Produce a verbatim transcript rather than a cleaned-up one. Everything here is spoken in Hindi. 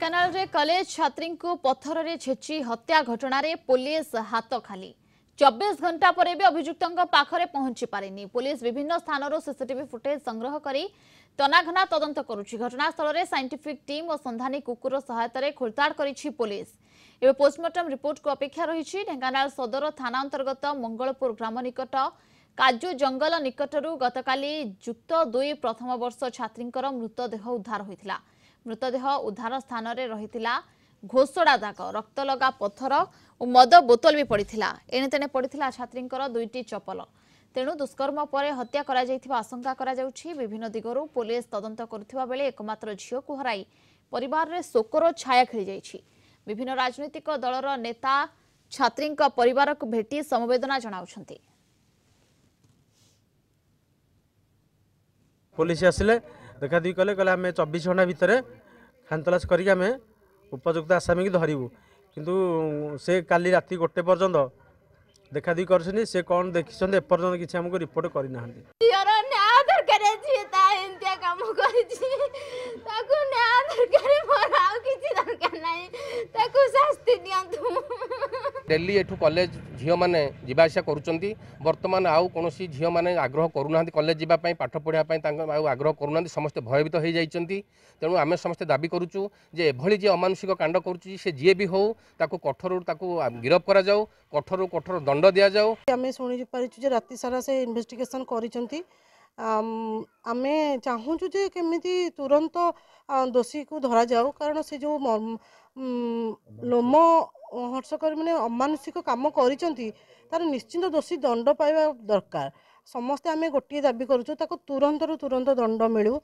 ढेंकानाल रे कॉलेज छात्री को पत्थर रे छेची हत्या घटना रे पुलिस हाथ खाली। चौबीस घंटा पर भी अभियुक्त पाखरे पहुंची पारेनी। पुलिस विभिन्न स्थानों सीसीटीवी फुटेज संग्रह करी तनाघना तदंत करुछि। घटनास्थल रे साइंटिफिक टीम और संधानी कुकुर सहायता रे खोलताड़ करिछि पुलिस। एबे पोस्टमार्टम रिपोर्ट को अपेक्षा रही। ढेंकानाल सदर थाना अंतर्गत मंगलपुर ग्राम निकट काजू जंगल निकटरू गतकाली जुक्त दुई प्रथम वर्ष छात्रींकर मृतदेह उद्धार होइथिला। मृतदेह उद्धार स्थान रे रहिथिला घोसड़ा दाग, रक्त लगा पत्थर और मद बोतल भी पड़िथिला। एने तेने पड़िथिला छात्रींकर दुईटी चपल। तेणु दुष्कर्म परे हत्या करा जायथिबा आशंका करा जाउछि। विभिन्न दिगरु पुलिस तदंत करुथिबा बेले एकमात्र झियो को हराई परिवार रे शोकर छाया खेली जायछि। विभिन्न राजनीतिक दलर नेता छात्रींक परिवार को भेटी समवेदना जनाउछन्ति। पुलिस आसिले देखा देखी कले कह आम चौबीस घंटा भितर खानतलास करें उपयुक्त आसामी की धरबू किंतु से काली राति गोटे पर्यंत देखा देखी कर से कौन देखी एपर्यंत किसी आमको रिपोर्ट करना डेली एठू कॉलेज झील मैंने जावासा करतमान आउ कौन झील मैंने आग्रह करूना कॉलेज जीवाई पाठ पढ़ापी आग्रह करूना समस्ते भयभीत हो जाती। तेणु आम समस्ते दाबी करूँ जे एभली जी अमानुषिक कांड करुच्ची से जी भी हो कठोर गिरफ्त करा जाओ, कठोर कठोर दंड दि जाओ। आम शुणु राति सारा से इन्वेस्टिगेशन कर आमे चाहूँ जे केमिति तुरंत दोषी को धरा जाऊ कारण से जो लोम हर्षकर मैंने अमानुषिक काम करिसंती तार निश्चिंत दोषी दंड पाइबा दरकार। समस्ते आमे गोटे दाबी करूँ तुरंत तुरंत दंड मिलू।